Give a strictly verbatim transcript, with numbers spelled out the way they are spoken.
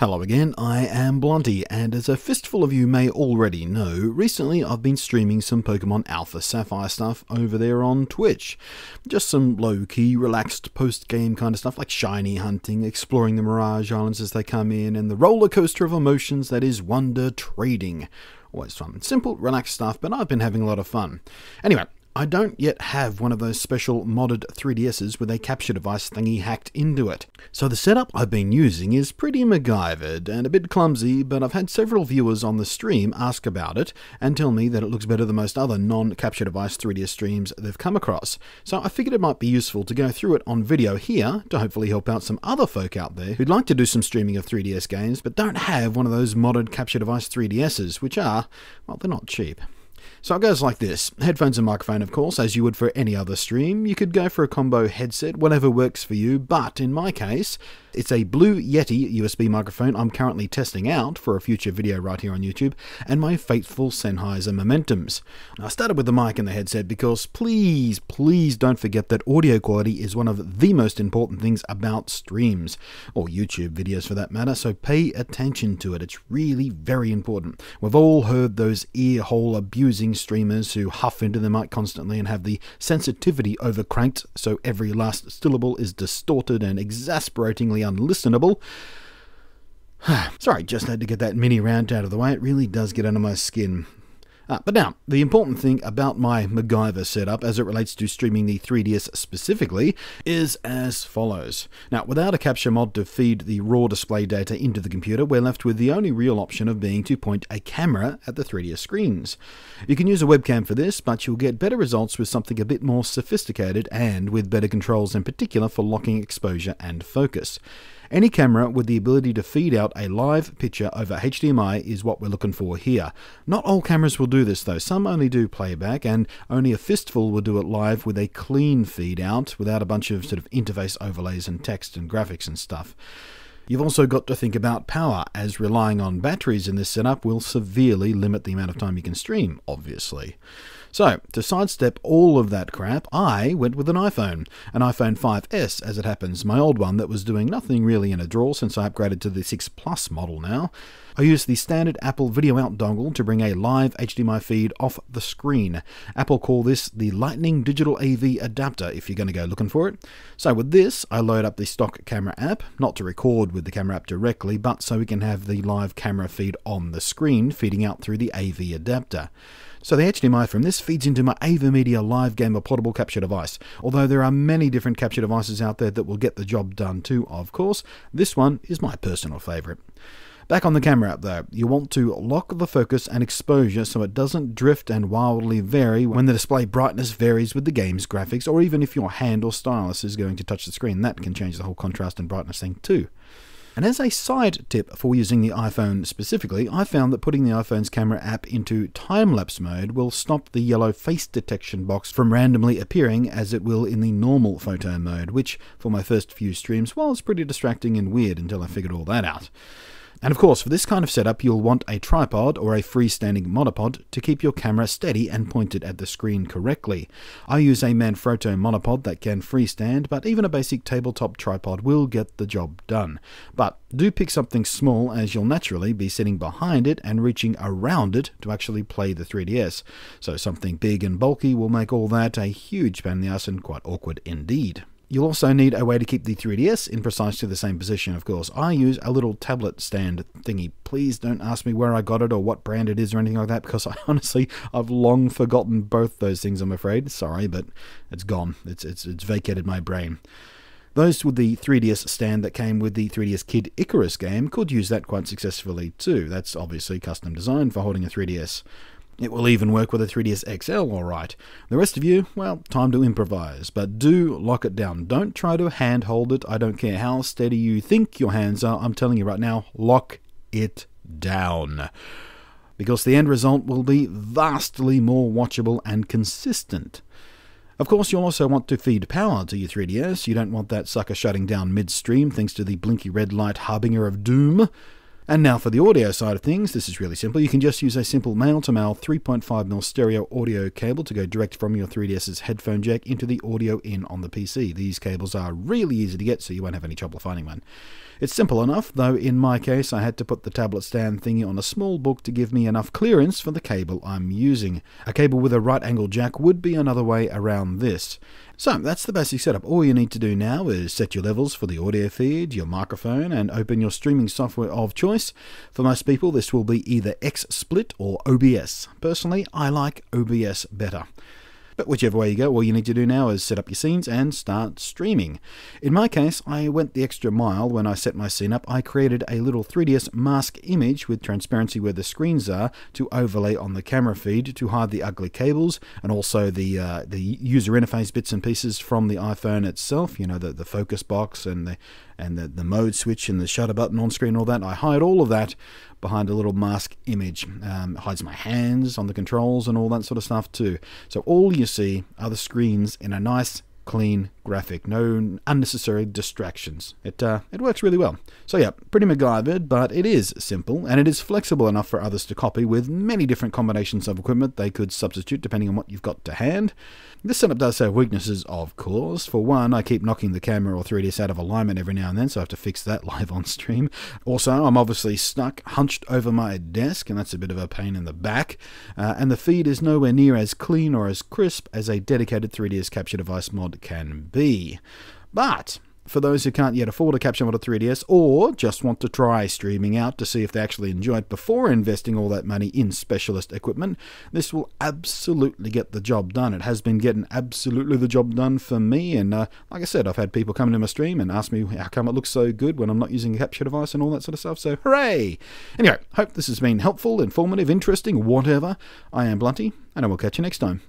Hello again, I am Blunty, and as a fistful of you may already know, recently I've been streaming some Pokemon Alpha Sapphire stuff over there on Twitch. Just some low-key, relaxed post-game kind of stuff, like shiny hunting, exploring the Mirage Islands as they come in, and the roller coaster of emotions that is Wonder Trading. Always fun. Simple, relaxed stuff, but I've been having a lot of fun. Anyway, I don't yet have one of those special modded three D Ss with a capture device thingy hacked into it. So the setup I've been using is pretty MacGyvered and a bit clumsy, but I've had several viewers on the stream ask about it and tell me that it looks better than most other non-capture device three D S streams they've come across. So I figured it might be useful to go through it on video here to hopefully help out some other folk out there who'd like to do some streaming of three D S games but don't have one of those modded capture device three D Ss, which are, well, they're not cheap. So it goes like this. Headphones and microphone, of course, as you would for any other stream. You could go for a combo headset, whatever works for you, but in my case, it's a Blue Yeti U S B microphone I'm currently testing out for a future video right here on YouTube, and my faithful Sennheiser Momentums. Now, I started with the mic and the headset because please, please don't forget that audio quality is one of the most important things about streams, or YouTube videos for that matter, so pay attention to it. It's really very important. We've all heard those ear hole abuse using streamers who huff into the mic constantly and have the sensitivity overcranked so every last syllable is distorted and exasperatingly unlistenable. Sorry, just had to get that mini rant out of the way. It really does get under my skin. Uh, but now, the important thing about my MacGyver setup as it relates to streaming the three D S specifically is as follows. Now, without a capture mod to feed the raw display data into the computer, we're left with the only real option of being to point a camera at the three D S screens. You can use a webcam for this, but you'll get better results with something a bit more sophisticated and with better controls in particular for locking exposure and focus. Any camera with the ability to feed out a live picture over H D M I is what we're looking for here. Not all cameras will do this though, some only do playback, and only a fistful will do it live with a clean feed out without a bunch of sort of interface overlays and text and graphics and stuff. You've also got to think about power, as relying on batteries in this setup will severely limit the amount of time you can stream, obviously. So, to sidestep all of that crap, I went with an iPhone. An iPhone five S, as it happens, my old one that was doing nothing really in a drawer since I upgraded to the six plus model now. I used the standard Apple Video Out dongle to bring a live H D M I feed off the screen. Apple call this the Lightning Digital A V Adapter, if you're going to go looking for it. So with this, I load up the stock camera app, not to record with the camera app directly, but so we can have the live camera feed on the screen, feeding out through the A V adapter. So the H D M I from this feeds into my AverMedia Live Gamer portable capture device. Although there are many different capture devices out there that will get the job done too, of course, this one is my personal favourite. Back on the camera app though, you want to lock the focus and exposure so it doesn't drift and wildly vary when the display brightness varies with the game's graphics, or even if your hand or stylus is going to touch the screen. That can change the whole contrast and brightness thing too. And as a side tip for using the iPhone specifically, I found that putting the iPhone's camera app into time-lapse mode will stop the yellow face detection box from randomly appearing as it will in the normal photo mode, which for my first few streams was pretty distracting and weird until I figured all that out. And of course, for this kind of setup, you'll want a tripod or a freestanding monopod to keep your camera steady and pointed at the screen correctly. I use a Manfrotto monopod that can freestand, but even a basic tabletop tripod will get the job done. But do pick something small, as you'll naturally be sitting behind it and reaching around it to actually play the three D S. So something big and bulky will make all that a huge pain in the ass and quite awkward indeed. You'll also need a way to keep the three D S in precisely the same position, of course. I use a little tablet stand thingy. Please don't ask me where I got it or what brand it is or anything like that, because I honestly, I've long forgotten both those things, I'm afraid. Sorry, but it's gone. It's, it's, it's vacated my brain. Those with the three D S stand that came with the three D S Kid Icarus game could use that quite successfully too. That's obviously custom designed for holding a three D S. It will even work with a three D S X L alright. The rest of you, well, time to improvise, but do lock it down. Don't try to handhold it. I don't care how steady you think your hands are. I'm telling you right now, lock it down. Because the end result will be vastly more watchable and consistent. Of course, you'll also want to feed power to your three D S. You don't want that sucker shutting down midstream thanks to the blinky red light harbinger of doom. And now for the audio side of things, this is really simple. You can just use a simple male-to-male three point five millimeter stereo audio cable to go direct from your three D S's headphone jack into the audio in on the P C. These cables are really easy to get, so you won't have any trouble finding one. It's simple enough, though in my case I had to put the tablet stand thingy on a small book to give me enough clearance for the cable I'm using. A cable with a right angle jack would be another way around this. So that's the basic setup. All you need to do now is set your levels for the audio feed, your microphone, and open your streaming software of choice. For most people this will be either XSplit or O B S. Personally, I like O B S better. But whichever way you go, all you need to do now is set up your scenes and start streaming. In my case, I went the extra mile. When I set my scene up, I created a little three D S mask image with transparency where the screens are to overlay on the camera feed to hide the ugly cables and also the uh, the user interface bits and pieces from the iPhone itself. You know, the, the focus box and the and the, the mode switch and the shutter button on screen, all that. I hide all of that behind a little mask image. Um, hides my hands on the controls and all that sort of stuff too. So all you see are the screens in a nice clean graphic, no unnecessary distractions. It uh, it works really well. So yeah, pretty MacGyvered, but it is simple and it is flexible enough for others to copy with many different combinations of equipment they could substitute depending on what you've got to hand. This setup does have weaknesses, of course. For one, I keep knocking the camera or three D S out of alignment every now and then, so I have to fix that live on stream. Also, I'm obviously stuck hunched over my desk, and that's a bit of a pain in the back. Uh, and the feed is nowhere near as clean or as crisp as a dedicated three D S capture device mod can be. But for those who can't yet afford a capture mod or three D S, or just want to try streaming out to see if they actually enjoy it before investing all that money in specialist equipment, this will absolutely get the job done. It has been getting absolutely the job done for me, and uh, like I said, I've had people come to my stream and ask me how come it looks so good when I'm not using a capture device and all that sort of stuff, so hooray! Anyway, hope this has been helpful, informative, interesting, whatever. I am Blunty, and I will catch you next time.